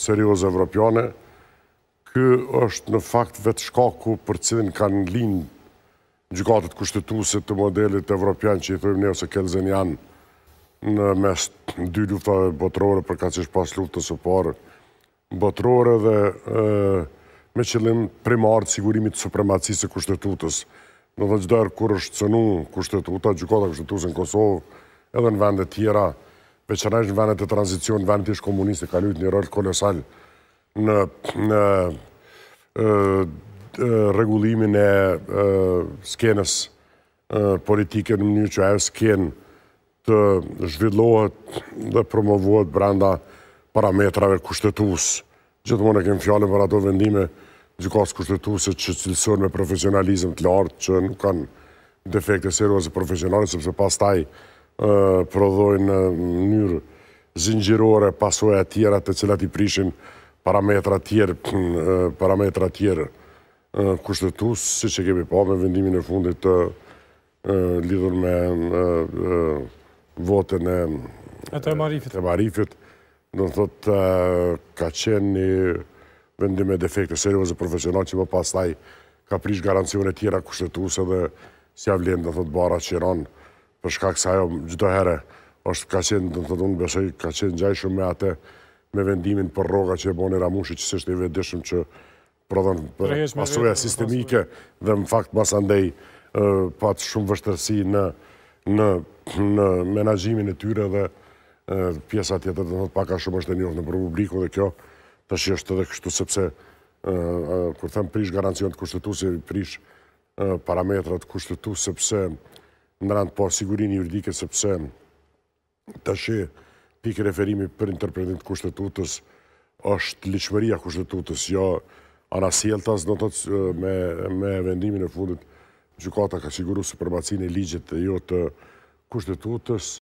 serioze evropiane. Ky është në fakt vetë shkaku për cilin kanë lind gjykatët kushtetuese të modelit evropian që i thojmë ne ose kelzenian në mes dy luftave botërore përkatësisht pas luftës së parë botërore dhe me qëllim primar të sigurimit të supremacisë së kushtetutës. Do të thotë kur është cënuar kushtetuta, gjykata kushtetuese në Kosovë edhe në vende tjera, veçanërisht në vendet e tranzicionit, vendet ish komuniste ka luajtur një rol kolosal në rregullimin e skenës politike në mënyrë që ajo skenë të zhvillohet dhe promovohet brenda parametrave kushtetuese. Gjithmonë e kemi fjalën për ato vendime gjykatës kushtetuese që cilësohen me profesionalizëm të lartë, që nuk kanë defekte serioze profesionale, sepse pastaj prodhojnë në mënyrë zinxhirore pasoja tjera të cilat i prishin parametra tjerë kushtetues, siç e kemi parë me vendimin e fundit të lidhur me votën e Temarifit. Do të thotë ka qenë një vendim me defekte serioze profesionale që më pastaj ka prish garancione tjera kushtetuese dhe s'ia vlen, do të thotë barra qiron për shkak se ajo çdo herë është ka qenë, do të thotë unë besoj ka qenë ngjajshëm me atë me vendimin për rroga që e bën Ramushi, që s'është i vetëshëm që prodhon pasoja sistemike dhe në fakt pas andej pat shumë vështirësi në menaxhimin e tyre dhe pjesa tjetër do të thotë pak a shumë është e njohur në publikun dhe kjo tash është edhe kështu sepse kur them prish garancionet kushtetuese, prish parametrat kushtetuese sepse në rand po sigurinë juridike sepse tash pikë referimi për interpretimin e kushtetutës është liçmëria e kushtetutës, jo anasjelltas, do të thotë me vendimin e fundit gjykata ka siguruar supremacinë e ligjit dhe jo të kushtetutës.